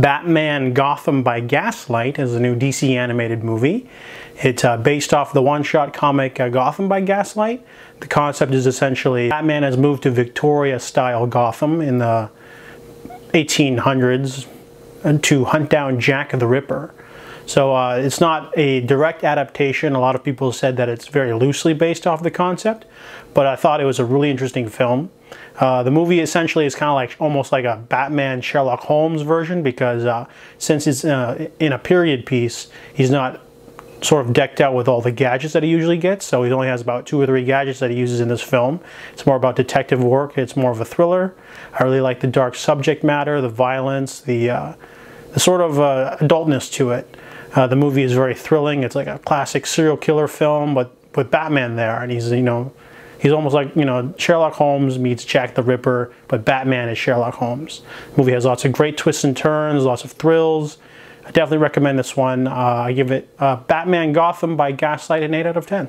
Batman: Gotham by Gaslight is a new DC animated movie. It's based off the one-shot comic Gotham by Gaslight. The concept is essentially Batman has moved to Victoria-style Gotham in the 1800s to hunt down Jack the Ripper. So it's not a direct adaptation. A lot of people said that it's very loosely based off the concept, but I thought it was a really interesting film. The movie essentially is kind of like almost like a Batman Sherlock Holmes version, because since it's in a period piece, he's not sort of decked out with all the gadgets that he usually gets, so he only has about 2 or 3 gadgets that he uses in this film. It's more about detective work. It's more of a thriller. I really like the dark subject matter, the violence, the sort of adultness to it. The movie is very thrilling. It's like a classic serial killer film, but with Batman there, and he's, you know, he's almost like, you know, Sherlock Holmes meets Jack the Ripper, but Batman is Sherlock Holmes. The movie has lots of great twists and turns, lots of thrills. I definitely recommend this one. I give it Batman: Gotham by Gaslight an 8 out of 10.